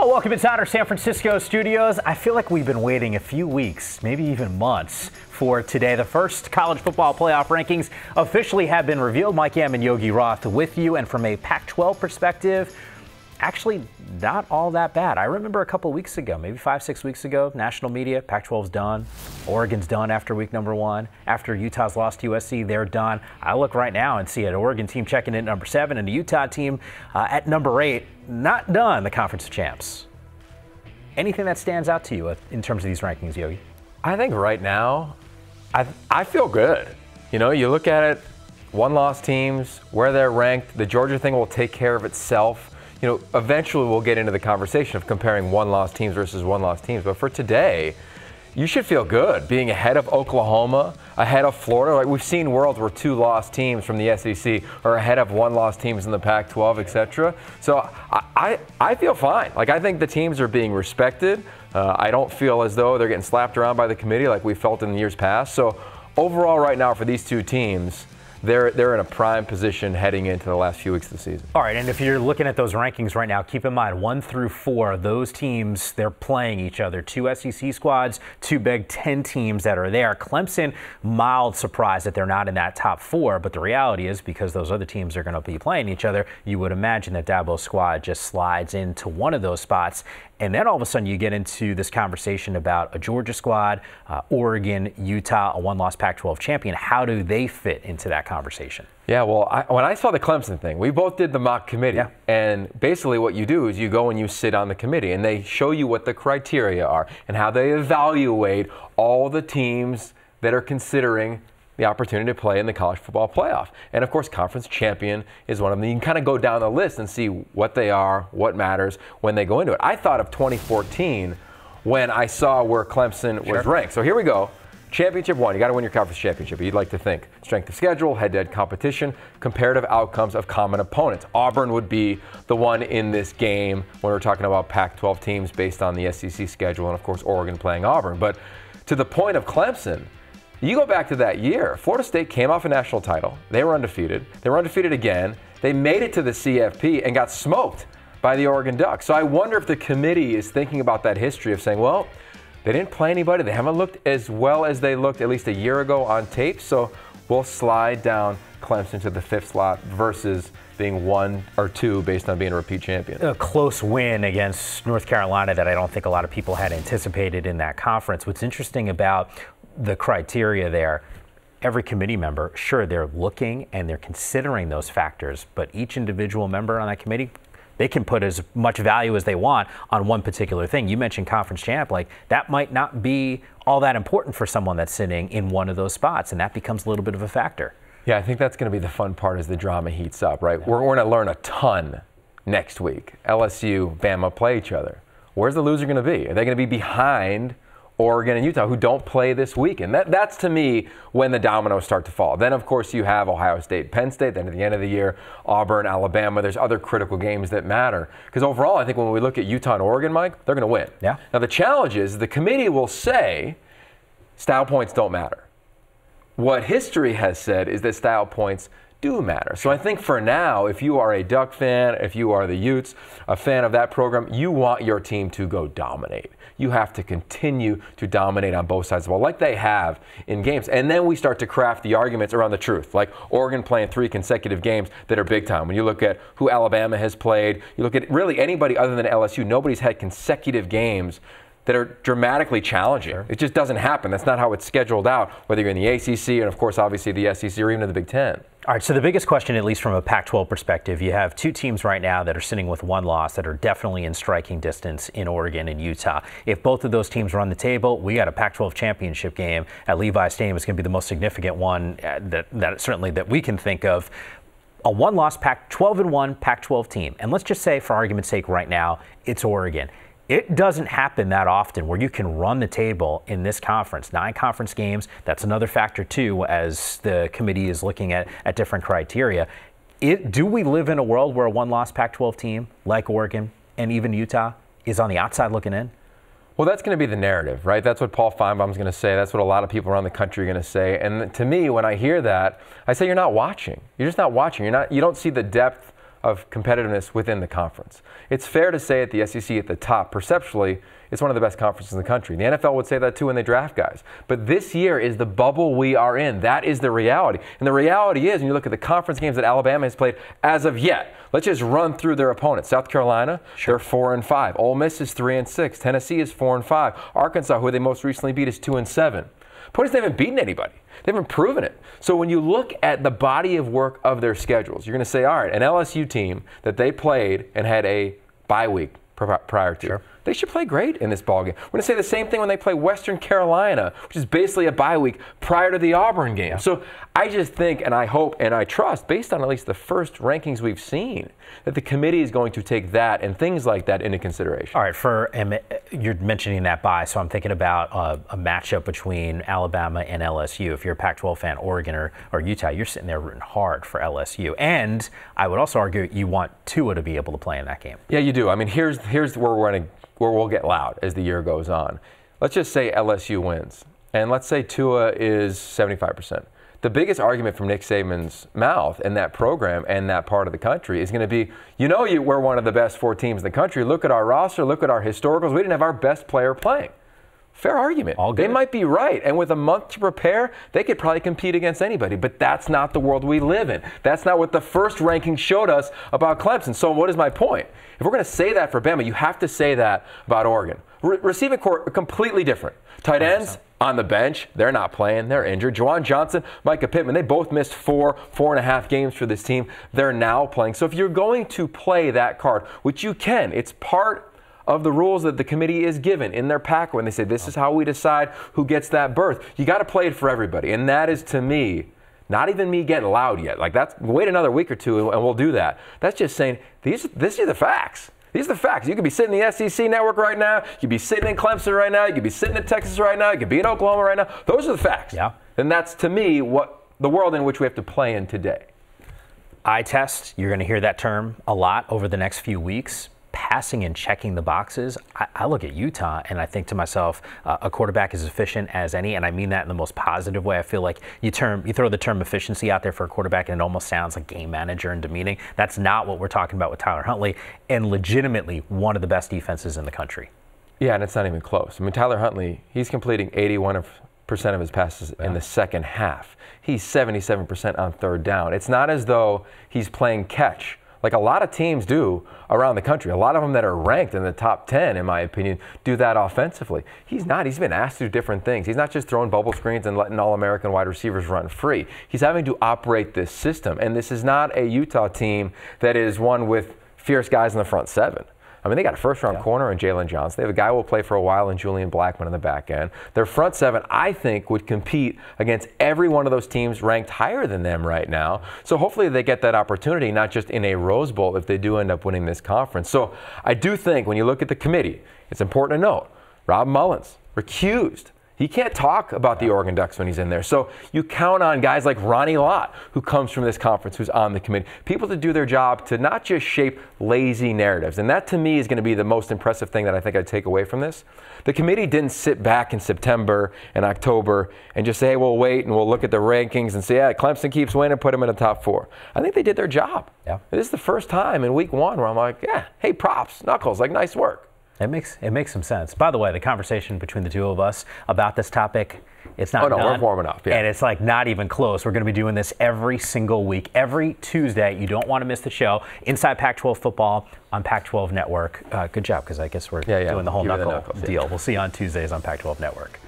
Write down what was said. Hello, welcome inside our San Francisco studios. I feel like we've been waiting a few weeks, maybe even months, for today. The first college football playoff rankings officially have been revealed. Mike Yam and Yogi Roth with you, and from a Pac-12 perspective, actually not all that bad. I remember a couple weeks ago, maybe 5-6 weeks ago, national media, Pac-12's done, Oregon's done after week number one, after Utah's lost to USC, they're done. I look right now and see an Oregon team checking in at number 7 and a Utah team at number 8, not done, the Conference of Champs. Anything that stands out to you in terms of these rankings, Yogi? I think right now, I feel good. You know, you look at it, one-loss teams, where they're ranked, the Georgia thing will take care of itself. You know, eventually we'll get into the conversation of comparing one-loss teams versus one-loss teams. But for today, you should feel good being ahead of Oklahoma, ahead of Florida. Like, we've seen worlds where two-loss teams from the SEC are ahead of one-loss teams in the Pac-12, etc. So I feel fine. Like, I think the teams are being respected. I don't feel as though they're getting slapped around by the committee like we felt in the years past. So overall, right now for these two teams, They're in a prime position heading into the last few weeks of the season. All right, and if you're looking at those rankings right now, keep in mind 1 through 4, those teams, they're playing each other. 2 SEC squads, 2 Big Ten teams that are there. Clemson, mild surprise that they're not in that top 4, but the reality is because those other teams are going to be playing each other, you would imagine that Dabo's squad just slides into one of those spots. And then all of a sudden you get into this conversation about a Georgia squad, Oregon, Utah, a one-loss Pac-12 champion. How do they fit into that conversation? Yeah, well, when I saw the Clemson thing, we both did the mock committee. Yeah. And basically what you do is you go and you sit on the committee, and they show you what the criteria are and how they evaluate all the teams that are considering the opportunity to play in the college football playoff. And of course, conference champion is one of them. You can kind of go down the list and see what they are, what matters when they go into it. I thought of 2014 when I saw where Clemson was ranked. So here we go. Championship one, you got to win your conference championship. You'd like to think strength of schedule, head-to-head competition, comparative outcomes of common opponents. Auburn would be the one in this game when we're talking about Pac-12 teams based on the SEC schedule, and of course Oregon playing Auburn. But to the point of Clemson, you go back to that year, Florida State came off a national title. They were undefeated. They were undefeated again. They made it to the CFP and got smoked by the Oregon Ducks. So I wonder if the committee is thinking about that history of saying, well, they didn't play anybody. They haven't looked as well as they looked at least a year ago on tape. So we'll slide down Clemson to the 5th slot versus being 1 or 2 based on being a repeat champion. A close win against North Carolina that I don't think a lot of people had anticipated in that conference. What's interesting about the criteria there, every committee member, sure, they're looking and they're considering those factors, but each individual member on that committee, they can put as much value as they want on one particular thing. You mentioned conference champ, like that might not be all that important for someone that's sitting in one of those spots, and that becomes a little bit of a factor. Yeah, I think that's going to be the fun part as the drama heats up, right? Yeah. We're going to learn a ton next week. LSU, Bama play each other. Where's the loser going to be? Are they going to be behind Oregon and Utah, who don't play this weekend? That's to me when the dominoes start to fall. Then of course you have Ohio State, Penn State, then at the end of the year, Auburn, Alabama. There's other critical games that matter. Because overall, I think when we look at Utah and Oregon, Mike, they're going to win. Yeah. Now the challenge is the committee will say style points don't matter. What history has said is that style points do matter. So I think for now, if you are a Duck fan, if you are the Utes, a fan of that program, you want your team to go dominate. You have to continue to dominate on both sides of the ball, like they have in games. And then we start to craft the arguments around the truth, like Oregon playing 3 consecutive games that are big time. When you look at who Alabama has played, you look at really anybody other than LSU, nobody's had consecutive games that are dramatically challenging. Sure. It just doesn't happen. That's not how it's scheduled out, whether you're in the ACC and, of course, obviously the SEC or even in the Big Ten. All right, so the biggest question, at least from a Pac-12 perspective, you have 2 teams right now that are sitting with 1 loss that are definitely in striking distance in Oregon and Utah. If both of those teams run the table, we got a Pac-12 championship game at Levi's Stadium. It's going to be the most significant one that certainly that we can think of. A one-loss Pac-12 Pac-12 team. And let's just say, for argument's sake right now, it's Oregon. It doesn't happen that often where you can run the table in this conference. 9 conference games, that's another factor too as the committee is looking at different criteria. Do we live in a world where a one-loss Pac-12 team like Oregon and even Utah is on the outside looking in? Well, that's going to be the narrative, right? That's what Paul Feinbaum is going to say. That's what a lot of people around the country are going to say. And to me, when I hear that, I say you're not watching. You're just not watching. You don't see the depth of competitiveness within the conference. It's fair to say at the SEC at the top, perceptually, it's one of the best conferences in the country. The NFL would say that too when they draft guys. But this year is the bubble we are in. That is the reality. And the reality is, when you look at the conference games that Alabama has played as of yet, let's just run through their opponents. South Carolina, sure, they're 4-5. Ole Miss is 3-6. Tennessee is 4-5. Arkansas, who they most recently beat, is 2-7. Point is, they haven't beaten anybody. They haven't proven it. So when you look at the body of work of their schedules, you're going to say, all right, an LSU team that they played and had a bye week prior to, sure, they should play great in this ballgame. We're going to say the same thing when they play Western Carolina, which is basically a bye week prior to the Auburn game. Yeah. So I just think, and I hope, and I trust, based on at least the first rankings we've seen, that the committee is going to take that and things like that into consideration. All right, you're mentioning that bye, so I'm thinking about a matchup between Alabama and LSU. If you're a Pac-12 fan, Oregon or Utah, you're sitting there rooting hard for LSU. And I would also argue you want Tua to be able to play in that game. Yeah, you do. I mean, here's where we're going to, where we'll get loud as the year goes on. Let's just say LSU wins, and let's say Tua is 75%. The biggest argument from Nick Saban's mouth in that program and that part of the country is going to be, you know, we're one of the best four teams in the country. Look at our roster. Look at our historicals. We didn't have our best player playing. Fair argument. They might be right, and with a month to prepare, they could probably compete against anybody, but that's not the world we live in. That's not what the first ranking showed us about Clemson. So what is my point? If we're going to say that for Bama, you have to say that about Oregon. Receiving corps, completely different. Tight ends on the bench, they're not playing, they're injured. Juwan Johnson, Micah Pittman, they both missed four and a half games for this team. They're now playing. So if you're going to play that card, which you can, it's part of the rules that the committee is given in their pack when they say this is how we decide who gets that berth. You got to play it for everybody, and that is, to me, not even me getting loud yet. Like, that's, wait another week or two and we'll do that. That's just saying these are the facts. These are the facts. You could be sitting in the SEC network right now. You could be sitting in Clemson right now. You could be sitting in Texas right now. You could be in Oklahoma right now. Those are the facts. Yeah. And that's, to me, what the world in which we have to play in today. Eye test. You're going to hear that term a lot over the next few weeks. Passing and checking the boxes. I look at Utah and I think to myself, a quarterback is efficient as any, and I mean that in the most positive way. I feel like you throw the term efficiency out there for a quarterback and it almost sounds like game manager and demeaning. That's not what we're talking about with Tyler Huntley, and legitimately one of the best defenses in the country. Yeah, and it's not even close. I mean, Tyler Huntley, he's completing 81% of his passes in the second half. He's 77% on third down. It's not as though he's playing catch like a lot of teams do around the country. A lot of them that are ranked in the top 10, in my opinion, do that offensively. He's not. He's been asked to do different things. He's not just throwing bubble screens and letting All-American wide receivers run free. He's having to operate this system, and this is not a Utah team that is one with fierce guys in the front seven. I mean, they got a first-round corner in Jaylen Jones. They have a guy who will play for a while in Julian Blackmon in the back end. Their front seven, I think, would compete against every one of those teams ranked higher than them right now. So hopefully they get that opportunity, not just in a Rose Bowl, if they do end up winning this conference. So I do think when you look at the committee, it's important to note Rob Mullins, recused. He can't talk about the Oregon Ducks when he's in there. So you count on guys like Ronnie Lott, who comes from this conference, who's on the committee. People to do their job, to not just shape lazy narratives. And that, to me, is going to be the most impressive thing that I think I'd take away from this. The committee didn't sit back in September and October and just say, hey, we'll wait and we'll look at the rankings and say, yeah, Clemson keeps winning, put them in the top four. I think they did their job. Yeah. This is the first time in week 1 where I'm like, yeah, hey, props, Knuckles, like, nice work. It makes some sense. By the way, the conversation between the two of us about this topic, it's not done. We're warming up. Yeah. And it's like not even close. We're going to be doing this every single week, every Tuesday. You don't want to miss the show. Inside Pac-12 Football on Pac-12 Network. Good job, because I guess we're doing the whole knuckle deal. We'll see you on Tuesdays on Pac-12 Network.